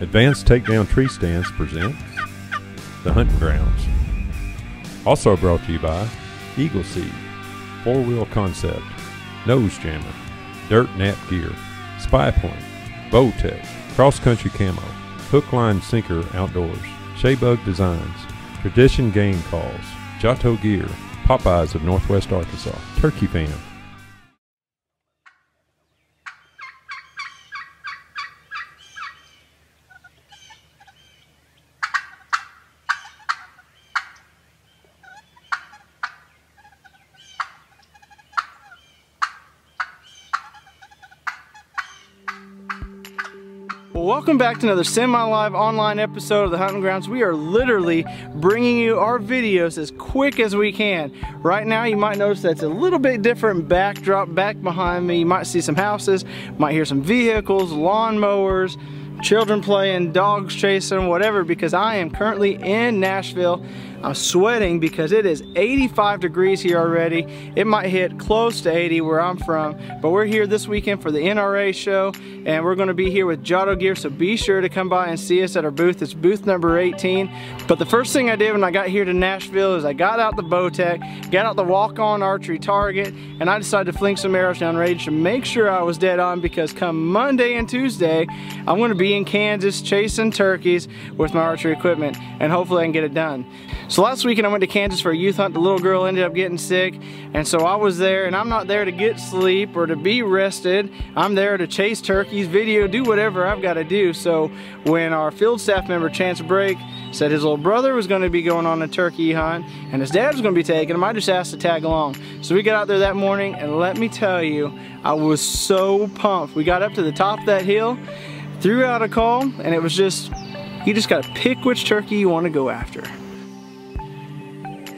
Advanced Takedown Tree Stands presents The Hunting Grounds. Also brought to you by Eagle Seed, Four-Wheel Concept, Nose Jammer, Dirt Nap Gear, Spy Point, Bow Tech, Cross Country Camo, Hook Line Sinker Outdoors, Shea Bug Designs, Tradition Game Calls, Jotto Gear, Popeyes of Northwest Arkansas, Turkey Fan. Welcome back to another semi-live online episode of The Hunting Grounds. We are literally bringing you our videos as quick as we can. Right now you might notice that's a little bit different backdrop back behind me. You might see some houses, might hear some vehicles, lawnmowers, children playing, dogs chasing, whatever, because I am currently in Nashville. I'm sweating because it is 85 degrees here already. It might hit close to 80 where I'm from, but we're here this weekend for the NRA show, and we're gonna be here with Jotto Gear, so be sure to come by and see us at our booth. It's booth number 18. But the first thing I did when I got here to Nashville is I got out the Bow Tech, got out the walk-on archery target, and I decided to fling some arrows down range to make sure I was dead on, because come Monday and Tuesday, I'm gonna be in Kansas chasing turkeys with my archery equipment, and hopefully I can get it done. So last weekend I went to Kansas for a youth hunt. The little girl ended up getting sick, and so I was there, and I'm not there to get sleep or to be rested. I'm there to chase turkeys, video, do whatever I've got to do. So when our field staff member Chance Break said his little brother was going to be going on a turkey hunt and his dad was going to be taking him, I just asked to tag along. So we got out there that morning, and let me tell you, I was so pumped. We got up to the top of that hill, threw out a call, and it was just, you just got to pick which turkey you want to go after.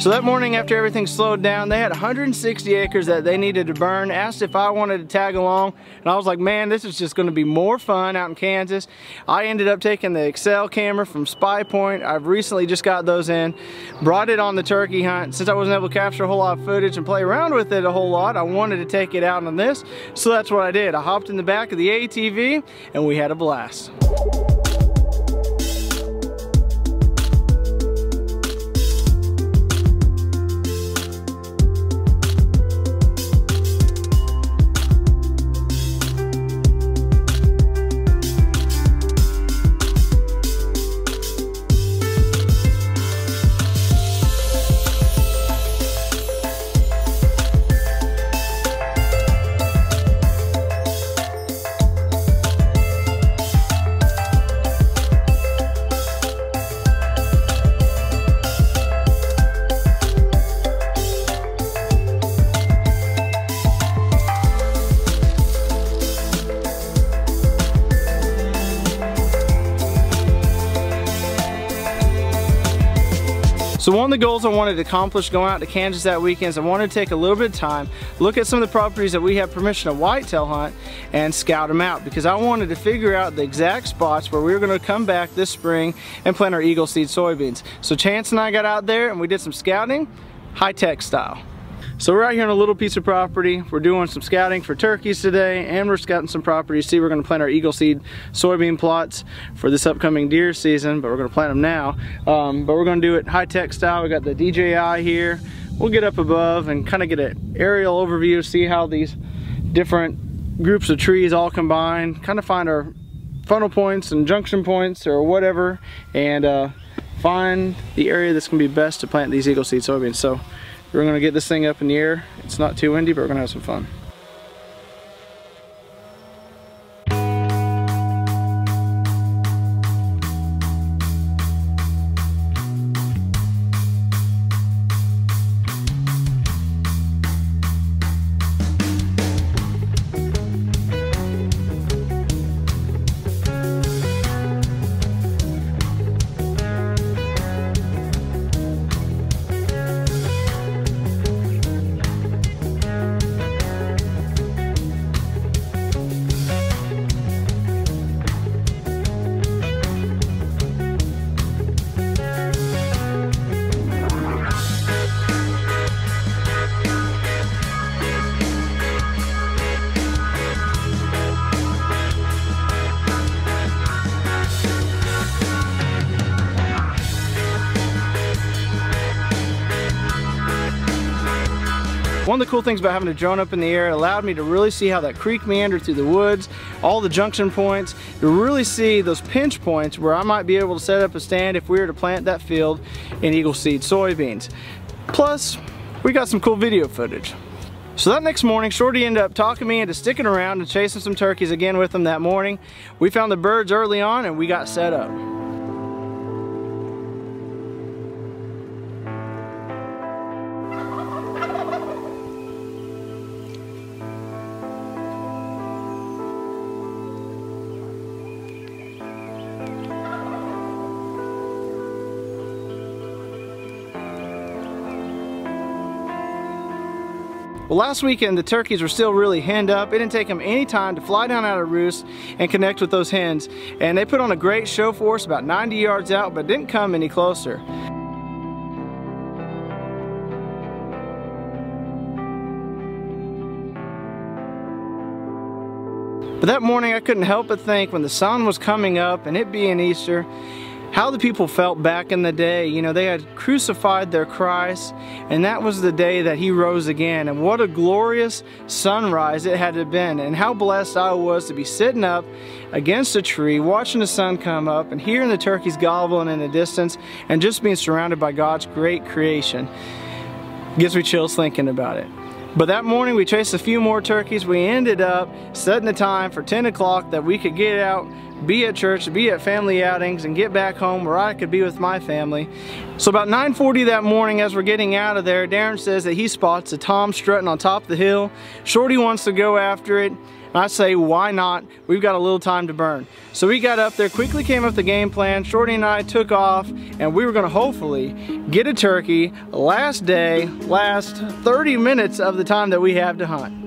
So that morning, after everything slowed down, they had 160 acres that they needed to burn. Asked if I wanted to tag along, and I was like, man, this is just gonna be more fun out in Kansas. I ended up taking the Excel camera from Spy Point. I've recently just got those in, brought it on the turkey hunt. Since I wasn't able to capture a whole lot of footage and play around with it a whole lot, I wanted to take it out on this, so that's what I did. I hopped in the back of the ATV, and we had a blast. So one of the goals I wanted to accomplish going out to Kansas that weekend is I wanted to take a little bit of time, look at some of the properties that we have permission to whitetail hunt and scout them out, because I wanted to figure out the exact spots where we were going to come back this spring and plant our Eagle Seed soybeans. So Chance and I got out there and we did some scouting, high-tech style. So we're out here on a little piece of property. We're doing some scouting for turkeys today, and we're scouting some properties. See, we're gonna plant our Eagle Seed soybean plots for this upcoming deer season, but we're gonna plant them now. But we're gonna do it high-tech style. We got the DJI here. We'll get up above and kind of get an aerial overview, see how these different groups of trees all combine, kind of find our funnel points and junction points or whatever, and find the area that's gonna be best to plant these Eagle Seed soybeans. So we're gonna get this thing up in the air. It's not too windy, but we're gonna have some fun. One of the cool things about having a drone up in the air, it allowed me to really see how that creek meandered through the woods, all the junction points, to really see those pinch points where I might be able to set up a stand if we were to plant that field in Eagle Seed soybeans. Plus, we got some cool video footage. So that next morning, Shorty ended up talking me into sticking around and chasing some turkeys again with him that morning. We found the birds early on and we got set up. Well, last weekend the turkeys were still really henned up. It didn't take them any time to fly down out of roost and connect with those hens. And they put on a great show for us about 90 yards out, but didn't come any closer. But that morning I couldn't help but think, when the sun was coming up and it being Easter, how the people felt back in the day. You know, they had crucified their Christ, and that was the day that he rose again. And what a glorious sunrise it had to have been, and how blessed I was to be sitting up against a tree watching the sun come up and hearing the turkeys gobbling in the distance and just being surrounded by God's great creation. Gives me chills thinking about it. But that morning we chased a few more turkeys. We ended up setting a time for 10 o'clock that we could get out, be at church, be at family outings, and get back home where I could be with my family. So about 9:40 that morning, as we're getting out of there, Darren says that he spots a tom strutting on top of the hill. Shorty wants to go after it. I say, why not? We've got a little time to burn. So we got up there, quickly came up with the game plan. Shorty and I took off, and we were gonna hopefully get a turkey last day, last 30 minutes of the time that we have to hunt.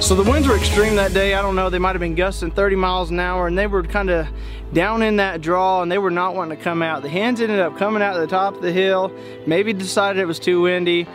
So the winds were extreme that day. I don't know, they might have been gusting 30 miles an hour, and they were kind of down in that draw and they were not wanting to come out. The hens ended up coming out to the top of the hill, maybe decided it was too windy,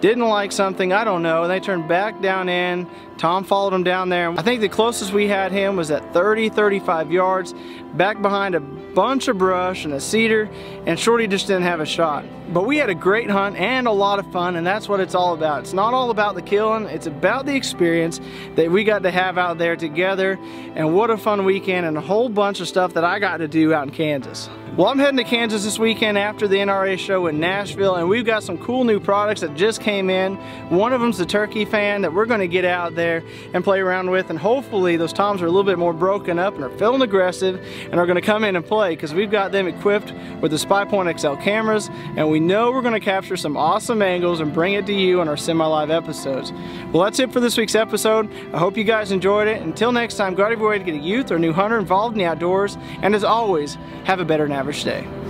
didn't like something, I don't know, and they turned back down in. Tom followed them down there. I think the closest we had him was at 30, 35 yards, back behind a bunch of brush and a cedar, and Shorty just didn't have a shot. But we had a great hunt and a lot of fun, and that's what it's all about. It's not all about the killing, it's about the experience that we got to have out there together, and what a fun weekend and a whole bunch of stuff that I got to do out in Kansas. Well, I'm heading to Kansas this weekend after the NRA show in Nashville, and we've got some cool new products that just came in. One of them's the Turkey Fan that we're gonna get out there and play around with, and hopefully those toms are a little bit more broken up and are feeling aggressive and are gonna come in and play, because we've got them equipped with the Spy Point XL cameras, and we know we're gonna capture some awesome angles and bring it to you in our semi-live episodes. Well, that's it for this week's episode. I hope you guys enjoyed it. Until next time, go out of your way to get a youth or new hunter involved in the outdoors, and as always, have a better than average day.